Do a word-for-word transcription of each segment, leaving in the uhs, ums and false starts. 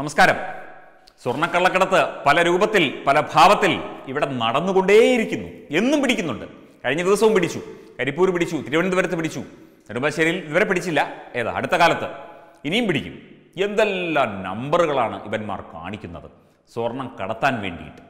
നമസ്കാരം. സ്വർണ്ണക്കള്ളക്കടത്ത് പല രൂപത്തിൽ പല ഭാവത്തിൽ ഇവിടെ നടന്നുകൊണ്ടേയിരിക്കുന്നു, എന്നും പിടിക്കുന്നുണ്ട്. കഴിഞ്ഞ ദിവസവും പിടിച്ചു, കരിപ്പൂർ പിടിച്ചു, തിരുവനന്തപുരത്ത് പിടിച്ചു, നെടുമ്പാശ്ശേരിയിൽ ഇവരെ പിടിച്ചില്ല, ഏതാ അടുത്ത കാലത്ത് ഇനിയും പിടിക്കും. എന്തെല്ലാം നമ്പറുകളാണ് ഇവന്മാർ കാണിക്കുന്നത് സ്വർണം കടത്താൻ വേണ്ടിയിട്ട്.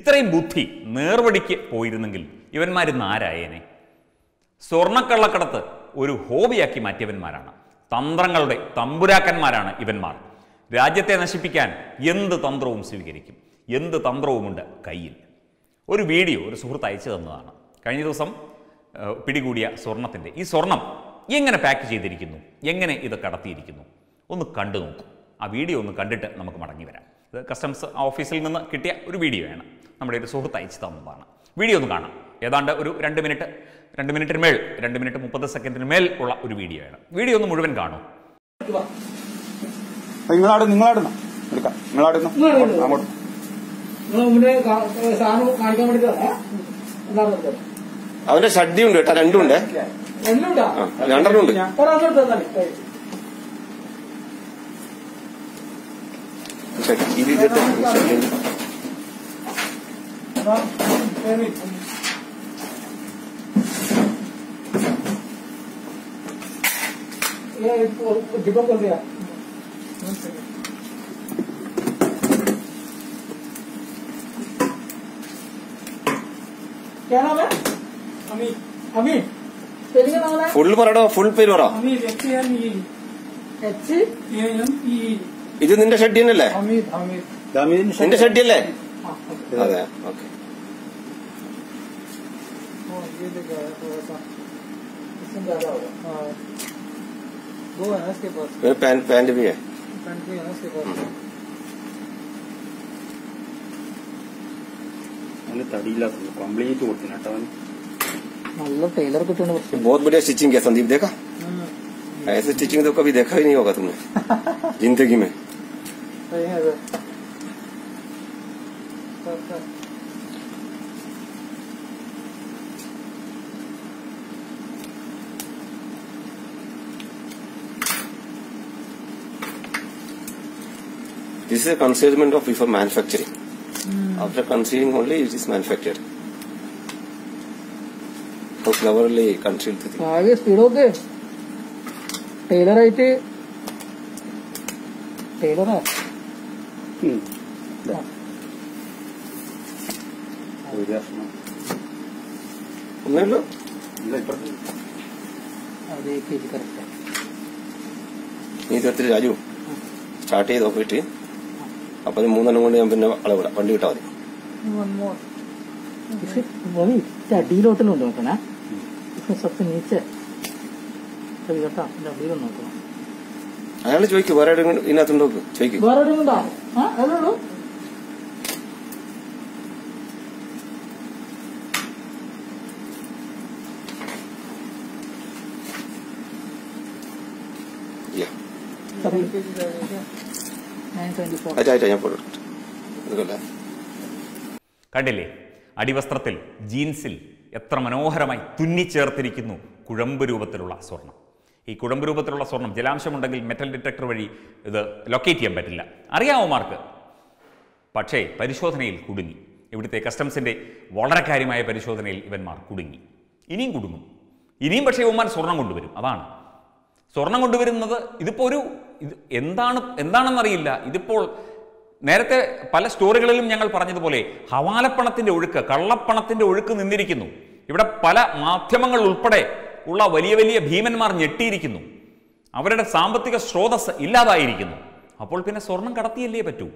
ഇത്രയും ബുദ്ധി നേർവടിക്ക് പോയിരുന്നെങ്കിൽ ഇവന്മാരിന്ന് ആരായേനെ? സ്വർണ്ണക്കള്ളക്കടത്ത് ഒരു ഹോബിയാക്കി മാറ്റിയവന്മാരാണ്, തന്ത്രങ്ങളുടെ തമ്പുരാക്കന്മാരാണ് ഇവന്മാർ. രാജ്യത്തെ നശിപ്പിക്കാൻ എന്ത് തന്ത്രവും സ്വീകരിക്കും, എന്ത് തന്ത്രവുമുണ്ട് കയ്യിൽ. ഒരു വീഡിയോ ഒരു സുഹൃത്ത് അയച്ചു തന്നതാണ്, കഴിഞ്ഞ ദിവസം പിടികൂടിയ സ്വർണത്തിൻ്റെ. ഈ സ്വർണം എങ്ങനെ പാക്ക് ചെയ്തിരിക്കുന്നു, എങ്ങനെ ഇത് കടത്തിയിരിക്കുന്നു, ഒന്ന് കണ്ടു നോക്കൂ. ആ വീഡിയോ ഒന്ന് കണ്ടിട്ട് നമുക്ക് മടങ്ങി വരാം. ഇത് കസ്റ്റംസ് ഓഫീസിൽ നിന്ന് കിട്ടിയ ഒരു വീഡിയോയാണ്, നമ്മുടെ ഒരു സുഹൃത്ത് അയച്ചു തന്നതാണ്. വീഡിയോ ഒന്ന് കാണാം. ഏതാണ്ട് ഒരു രണ്ട് മിനിറ്റ് രണ്ട് മിനിറ്റിന് മേൽ രണ്ട് മിനിറ്റ് മുപ്പത് സെക്കൻഡിന് മേൽ ഉള്ള ഒരു വീഡിയോ ആണ്. വീഡിയോ ഒന്ന് മുഴുവൻ കാണൂ. അവന്റെ ഷഡ്ഡി ഉണ്ട് കേട്ടോ, രണ്ടും ഉണ്ട്, രണ്ടെണ്ണം ഉണ്ട്. ये इसको डिब्बा कर दिया। क्या नाम है? अमित। अमित तेरी क्या नाम है? फुल पर आड़ा, फुल पे लोरा। Amit H M E H M E. इधर निंदा शर्ट डीन ले। अमित अमित। दामिन निंदा शर्ट डीन ले। हाँ हाँ ओके। ओ ये देखा है थोड़ा सा इसमें ज़्यादा होगा। हाँ वो है इसके पास। ये पैंट पैंट भी है। पैंट भी है इसके पास। अन्य तारीला तो कॉम्प्लेन ही तो होती ना टावन। मतलब टेलर को तो ना बहुत बढ़िया स्टिचिंग है संदीप, देखा? ऐसे स्टिचिंग तो कभी देखा ही नहीं होगा तुमने जिंदगी में। सही है sir. Sir sir. This is a concealment of before manufacturing. Mm. After concealing only, it is manufactured. For cleverly concealed thing. आगे speed हो गए. Tailor आई थी. Tailor है. हम्म. हाँ. वो जास ना. नहीं लो. नहीं पर. अरे एक ही करता है. नहीं तो तेरे राजू. Start ही दो फिटी. അപ്പം അത് മൂന്നെണ്ണം കൊണ്ട് ഞാൻ പിന്നെ അളവിടാം, വണ്ടി വിട്ടാൽ മതി. അടിയിലോട്ടൊന്നും നോക്കണേ, അയാൾ ചോദിക്കും വേറെ ഇതിനകത്തുണ്ടോ ചോദിക്കും. കണ്ടില്ലേ, അടിവസ്ത്രത്തിൽ ജീൻസിൽ എത്ര മനോഹരമായി തുന്നിച്ചേർത്തിരിക്കുന്നു കുഴമ്പ് രൂപത്തിലുള്ള സ്വർണം. ഈ കുഴമ്പ് രൂപത്തിലുള്ള സ്വർണം ജലാംശമുണ്ടെങ്കിൽ മെറ്റൽ ഡിറ്റക്ടർ വഴി ഇത് ലൊക്കേറ്റ് ചെയ്യാൻ പറ്റില്ല, അറിയാവുമാർക്ക്. പക്ഷേ പരിശോധനയിൽ കുടുങ്ങി, ഇവിടുത്തെ കസ്റ്റംസിൻ്റെ വളരെ കാര്യമായ പരിശോധനയിൽ ഇവന്മാർ കുടുങ്ങി. ഇനിയും കുടുങ്ങും, ഇനിയും. പക്ഷേ ഇവന്മാർ സ്വർണം കൊണ്ടുവരും, അതാണ് സ്വർണം കൊണ്ടുവരുന്നത്. ഇതിപ്പോൾ ഒരു ഇത് എന്താണ് എന്താണെന്നറിയില്ല. ഇതിപ്പോൾ നേരത്തെ പല സ്റ്റോറികളിലും ഞങ്ങൾ പറഞ്ഞതുപോലെ ഹവാലപ്പണത്തിൻ്റെ ഒഴുക്ക്, കള്ളപ്പണത്തിൻ്റെ ഒഴുക്ക് നിന്നിരിക്കുന്നു. ഇവിടെ പല മാധ്യമങ്ങൾ ഉൾപ്പെടെ ഉള്ള വലിയ വലിയ ഭീമന്മാർ ഞെട്ടിയിരിക്കുന്നു, അവരുടെ സാമ്പത്തിക സ്രോതസ് ഇല്ലാതായിരിക്കുന്നു. അപ്പോൾ പിന്നെ സ്വർണം കടത്തിയല്ലേ പറ്റൂ.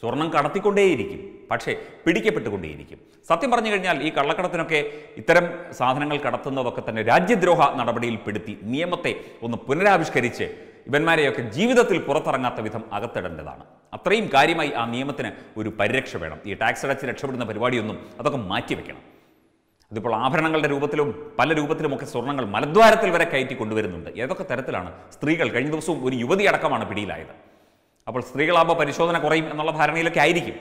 സ്വർണം കടത്തിക്കൊണ്ടേയിരിക്കും, പക്ഷേ പിടിക്കപ്പെട്ടുകൊണ്ടേയിരിക്കും. സത്യം പറഞ്ഞു കഴിഞ്ഞാൽ ഈ കള്ളക്കടത്തിനൊക്കെ ഇത്തരം സാധനങ്ങൾ കടത്തുന്നതൊക്കെ തന്നെ രാജ്യദ്രോഹ നടപടിയിൽ പെടുത്തി നിയമത്തെ ഒന്ന് പുനരാവിഷ്കരിച്ച് ഇവന്മാരെയൊക്കെ ജീവിതത്തിൽ പുറത്തിറങ്ങാത്ത വിധം അകത്തിടേണ്ടതാണ്. അത്രയും കാര്യമായി ആ നിയമത്തിന് ഒരു പരിരക്ഷ വേണം. ഈ ടാക്സ് അടച്ച് രക്ഷപ്പെടുന്ന പരിപാടിയൊന്നും അതൊക്കെ മാറ്റിവെക്കണം. അതിപ്പോൾ ആഭരണങ്ങളുടെ രൂപത്തിലും പല രൂപത്തിലുമൊക്കെ സ്വർണ്ണങ്ങൾ മലദ്വാരത്തിൽ വരെ കയറ്റി കൊണ്ടുവരുന്നുണ്ട്. ഏതൊക്കെ തരത്തിലാണ് സ്ത്രീകൾ. കഴിഞ്ഞ ദിവസവും ഒരു യുവതി അടക്കമാണ് പിടിയിലായത്. അപ്പോൾ സ്ത്രീകളാകുമ്പോൾ പരിശോധന കുറയും എന്നുള്ള ധാരണയിലൊക്കെ ആയിരിക്കും.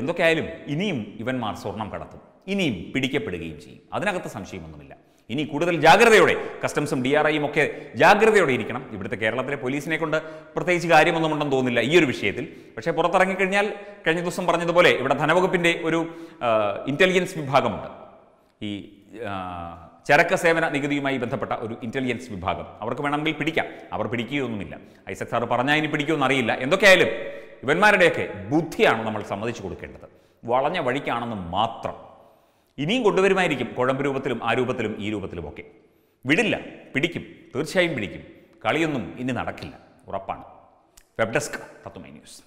എന്തൊക്കെയായാലും ഇനിയും ഇവന്മാർ സ്വർണം കടത്തും, ഇനിയും പിടിക്കപ്പെടുകയും ചെയ്യും, അതിനകത്ത് സംശയമൊന്നുമില്ല. ഇനി കൂടുതൽ ജാഗ്രതയോടെ കസ്റ്റംസും ഡി ആർ ഐയും ഒക്കെ ജാഗ്രതയോടെ ഇരിക്കണം. ഇവിടുത്തെ കേരളത്തിലെ പോലീസിനെ കൊണ്ട് പ്രത്യേകിച്ച് കാര്യമൊന്നും ഉണ്ടെന്ന് തോന്നുന്നില്ല ഈ ഒരു വിഷയത്തിൽ. പക്ഷേ പുറത്തിറങ്ങിക്കഴിഞ്ഞാൽ കഴിഞ്ഞ ദിവസം പറഞ്ഞതുപോലെ ഇവിടെ ധനവകുപ്പിൻ്റെ ഒരു ഇൻ്റലിജൻസ് വിഭാഗമുണ്ട്. ഈ ചരക്ക സേവന നികുതിയുമായി ബന്ധപ്പെട്ട ഒരു ഇൻ്റലിജൻസ് വിഭാഗം, അവർക്ക് വേണമെങ്കിൽ പിടിക്കാം. അവർ പിടിക്കുകയൊന്നുമില്ല. ഐസക് സാർ പറഞ്ഞാൽ ഇനി പിടിക്കുമെന്ന് അറിയില്ല. എന്തൊക്കെയായാലും ഇവന്മാരുടെയൊക്കെ ബുദ്ധിയാണ് നമ്മൾ സമ്മതിച്ചു കൊടുക്കേണ്ടത്. വളഞ്ഞ വഴിക്കാണെന്ന് മാത്രം. ഇനിയും കൊണ്ടുവരുമായിരിക്കും, കുഴമ്പ് രൂപത്തിലും ആ രൂപത്തിലും ഈ രൂപത്തിലുമൊക്കെ. വിടില്ല, പിടിക്കും, തീർച്ചയായും പിടിക്കും. കളിയൊന്നും ഇനി നടക്കില്ല, ഉറപ്പാണ്. വെബ് ഡെസ്ക് തത്തുമൈ ന്യൂസ്.